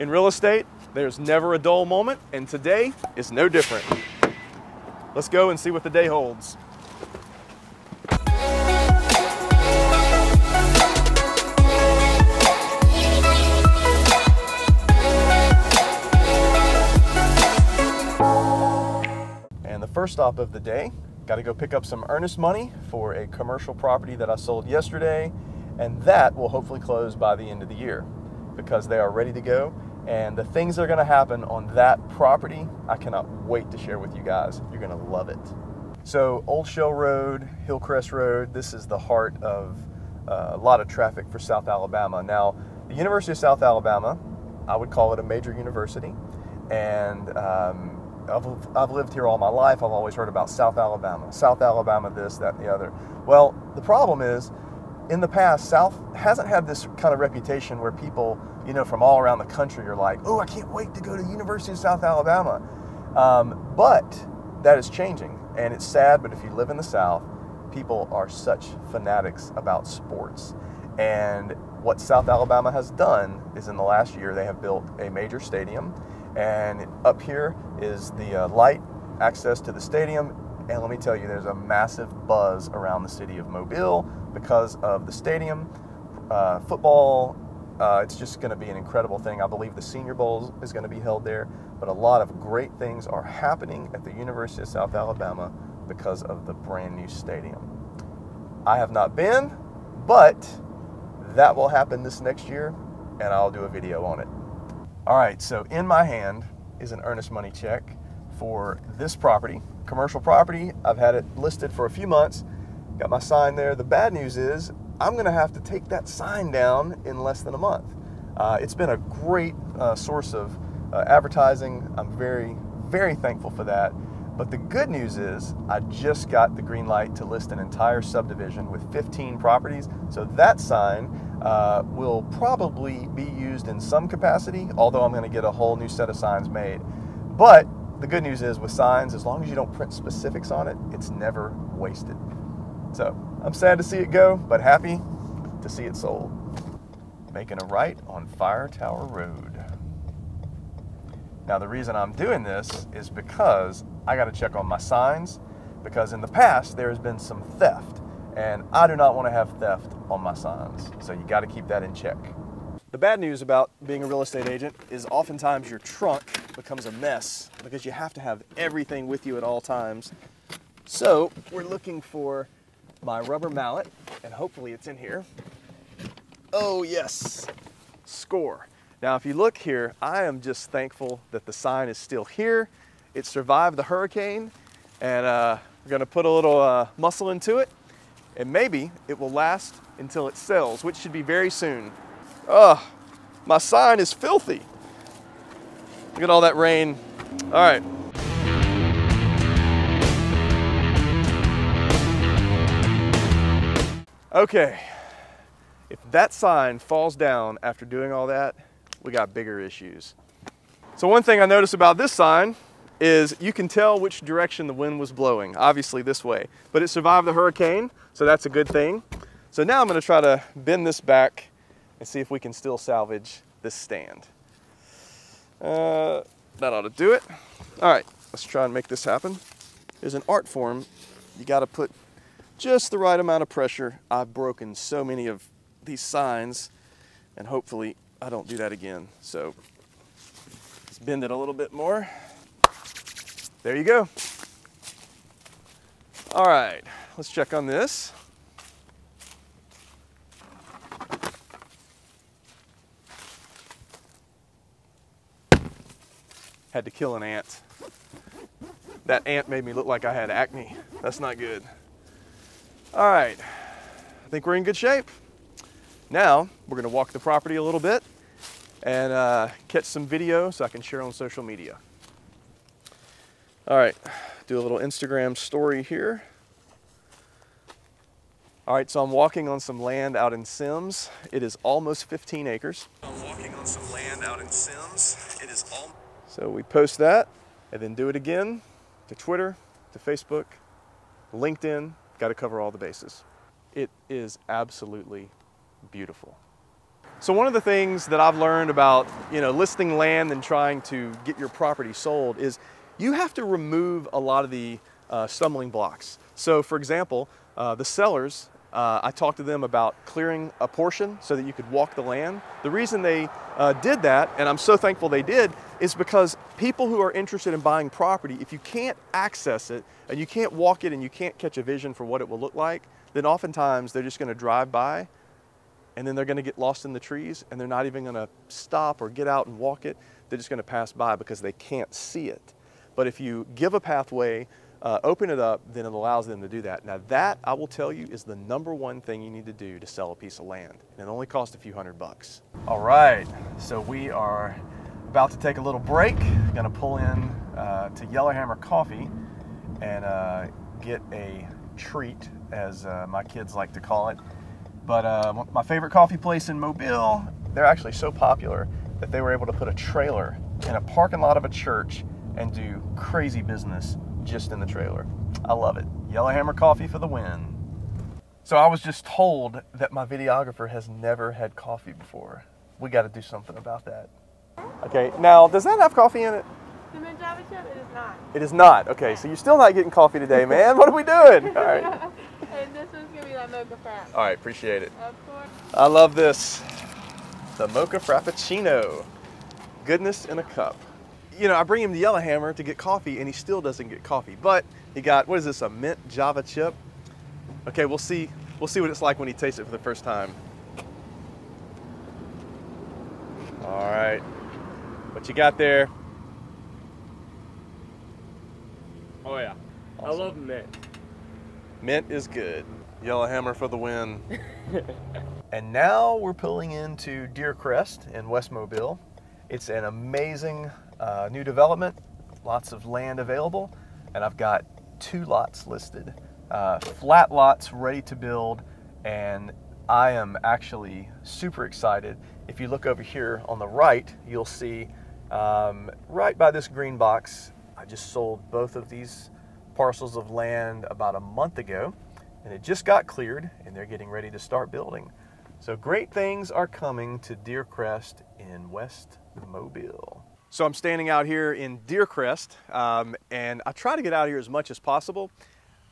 In real estate, there's never a dull moment, and today is no different. Let's go and see what the day holds. And the first stop of the day, got to go pick up some earnest money for a commercial property that I sold yesterday, and that will hopefully close by the end of the year because they are ready to go. And the things that are going to happen on that property, I cannot wait to share with you guys. You're going to love it. So Old Shell Road, Hillcrest Road, this is the heart of a lot of traffic for South Alabama. Now, the University of South Alabama, I would call it a major university. And I've lived here all my life. I've always heard about South Alabama this, that, and the other. Well, the problem is, in the past, South hasn't had this kind of reputation where people, you know, from all around the country are like, oh, I can't wait to go to the University of South Alabama. But that is changing, and it's sad, but if you live in the South, people are such fanatics about sports. And what South Alabama has done is in the last year, they have built a major stadium, and up here is the light access to the stadium. And let me tell you, there's a massive buzz around the city of Mobile because of the stadium, football. It's just going to be an incredible thing. I believe the Senior Bowl is going to be held there, but a lot of great things are happening at the University of South Alabama because of the brand new stadium. I have not been, but that will happen this next year, and I'll do a video on it. All right, so in my hand is an earnest money check for this property, commercial property. I've had it listed for a few months. Got my sign there. The bad news is, I'm going to have to take that sign down in less than a month. It's been a great source of advertising. I'm very, very thankful for that. But the good news is I just got the green light to list an entire subdivision with 15 properties. So that sign will probably be used in some capacity, although I'm going to get a whole new set of signs made. But the good news is with signs, as long as you don't print specifics on it, it's never wasted. So I'm sad to see it go, but happy to see it sold. Making a right on Fire Tower Road. Now the reason I'm doing this is because I got to check on my signs, because in the past there has been some theft, and I do not want to have theft on my signs. So you got to keep that in check. The bad news about being a real estate agent is oftentimes your trunk becomes a mess because you have to have everything with you at all times. So we're looking for my rubber mallet, and hopefully it's in here. Oh yes, score. Now if you look here, I am just thankful that the sign is still here. It survived the hurricane, and we're gonna put a little muscle into it, and maybe it will last until it sells, which should be very soon. Oh, my sign is filthy. Look at all that rain. All right. Okay, if that sign falls down after doing all that, we got bigger issues. So one thing I noticed about this sign is you can tell which direction the wind was blowing, obviously this way, but it survived the hurricane, so that's a good thing. So now I'm gonna try to bend this back and see if we can still salvage this stand. That ought to do it. All right, let's try and make this happen. There's an art form, you gotta put just the right amount of pressure. I've broken so many of these signs, and hopefully I don't do that again. So let's bend it a little bit more. There you go. All right, let's check on this. Had to kill an ant. That ant made me look like I had acne. That's not good. All right, I think we're in good shape. Now, we're gonna walk the property a little bit and catch some video so I can share on social media. All right, do a little Instagram story here. All right, so I'm walking on some land out in Sims. It is almost 15 acres. I'm walking on some land out in Sims. It is all. So we post that and then do it again to Twitter, to Facebook, LinkedIn. Got to cover all the bases. It is absolutely beautiful. So one of the things that I've learned about, listing land and trying to get your property sold is you have to remove a lot of the stumbling blocks. So for example, the sellers, I talked to them about clearing a portion so that you could walk the land. The reason they did that, and I'm so thankful they did, is because people who are interested in buying property, if you can't access it and you can't walk it and you can't catch a vision for what it will look like, then oftentimes they're just gonna drive by and then they're going to get lost in the trees and they're not even going to stop or get out and walk it. They're just going to pass by because they can't see it. But if you give a pathway, open it up, then it allows them to do that. Now that, I will tell you, is the #1 thing you need to do to sell a piece of land. And it only costs a few $100s. All right, so we are about to take a little break. Going to pull in to Yellowhammer Coffee and get a treat, as my kids like to call it. But my favorite coffee place in Mobile, they're actually so popular that they were able to put a trailer in a parking lot of a church and do crazy business just in the trailer. I love it. Yellowhammer Coffee for the win. So I was just told that my videographer has never had coffee before. We got to do something about that. Okay, now does that have coffee in it? The Punjabi chip, it is not. It is not. Okay, so you're still not getting coffee today, man. What are we doing? All right. And this one's going to be like mocha frappe. All right, appreciate it. Of course. I love this. The mocha frappuccino. Goodness in a cup. You know, I bring him the Yellowhammer to get coffee, and he still doesn't get coffee. But he got, what is this, a mint Java chip? Okay, we'll see. We'll see what it's like when he tastes it for the first time. All right. What you got there? Oh, yeah. Awesome. I love mint. Mint is good. Yellowhammer for the win. And now we're pulling into Deer Crest in West Mobile. It's an amazing new development, lots of land available, and I've got 2 lots listed. Flat lots ready to build, and I am actually super excited. If you look over here on the right, you'll see right by this green box, I just sold both of these parcels of land about a month ago, and it just got cleared and they're getting ready to start building. So great things are coming to Deer Crest in West Mobile. So I'm standing out here in Deer Crest, and I try to get out here as much as possible.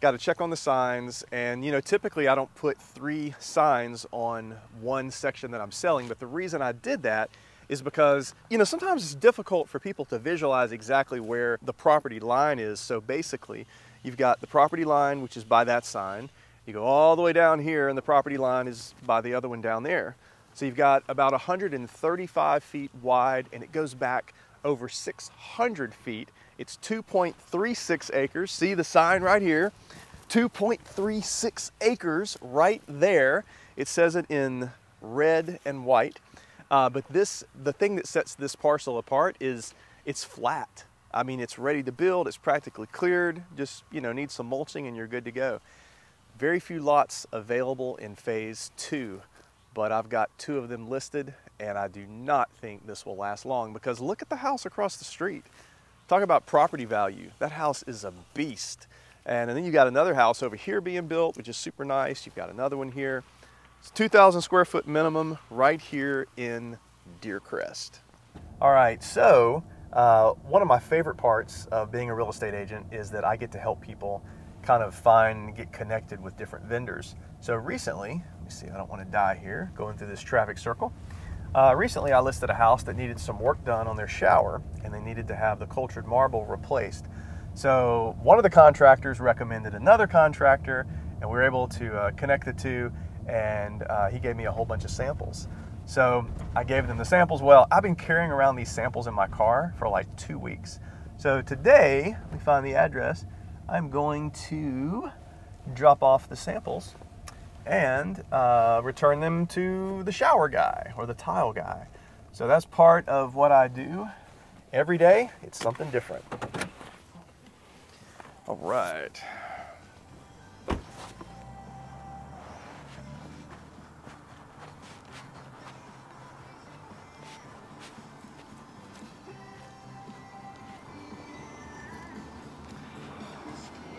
Got to check on the signs, and typically I don't put 3 signs on one section that I'm selling, but the reason I did that is because, sometimes it's difficult for people to visualize exactly where the property line is. So basically, you've got the property line, which is by that sign. You go all the way down here, and the property line is by the other one down there. So you've got about 135 feet wide, and it goes back over 600 feet. It's 2.36 acres. See the sign right here? 2.36 acres right there. It says it in red and white. But the thing that sets this parcel apart is it's flat. I mean, it's ready to build. It's practically cleared. Just, need some mulching and you're good to go. Very few lots available in phase 2, but I've got 2 of them listed, and I do not think this will last long because look at the house across the street. Talk about property value. That house is a beast. And then you got another house over here being built, which is super nice. You've got another one here. It's 2,000 square foot minimum right here in Deer Crest. All right, so one of my favorite parts of being a real estate agent is that I get to help people kind of find and get connected with different vendors. So recently, let me see, I don't want to die here going through this traffic circle. Recently, I listed a house that needed some work done on their shower, and they needed to have the cultured marble replaced. So one of the contractors recommended another contractor, and we were able to connect the two, and he gave me a whole bunch of samples. So I gave them the samples. Well, I've been carrying around these samples in my car for like 2 weeks. So today, let me find the address. I'm going to drop off the samples and return them to the shower guy or the tile guy. So that's part of what I do every day. It's something different. All right.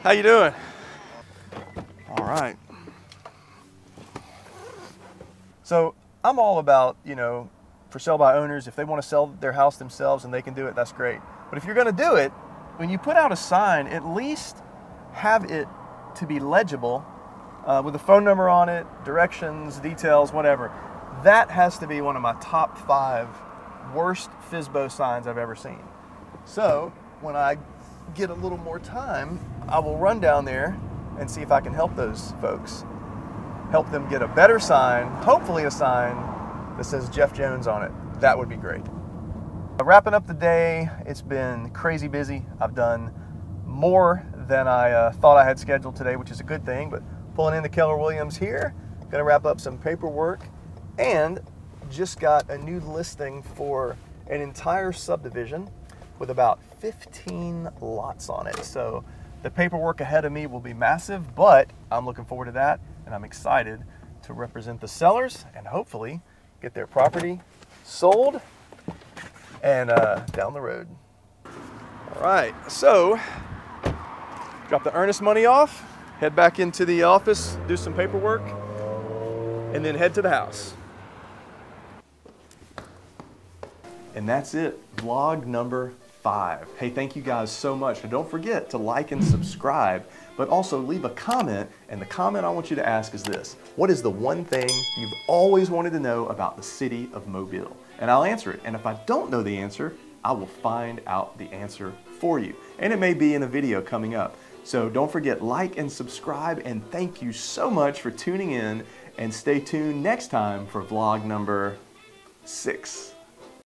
How you doing? All right. So I'm all about, you know, for sale by owners, if they want to sell their house themselves and they can do it, that's great. But if you're going to do it, when you put out a sign, at least have it to be legible with a phone number on it, directions, details, whatever. That has to be one of my top 5 worst FSBO signs I've ever seen. So when I get a little more time, I will run down there and see if I can help those folks, help them get a better sign, hopefully a sign that says Jeff Jones on it. That would be great. Wrapping up the day, it's been crazy busy. I've done more than I thought I had scheduled today, which is a good thing, but pulling into Keller Williams here, gonna wrap up some paperwork, and just got a new listing for an entire subdivision with about 15 lots on it. So the paperwork ahead of me will be massive, but I'm looking forward to that, and I'm excited to represent the sellers and hopefully get their property sold and down the road. All right, so drop the earnest money off, head back into the office, do some paperwork, and then head to the house. And that's it, vlog number 5. Hey, thank you guys so much. And don't forget to like and subscribe, but also leave a comment. And the comment I want you to ask is this: what is the one thing you've always wanted to know about the city of Mobile? And I'll answer it. And if I don't know the answer, I will find out the answer for you. And it may be in a video coming up. So don't forget, like and subscribe. And thank you so much for tuning in. And stay tuned next time for vlog number 6.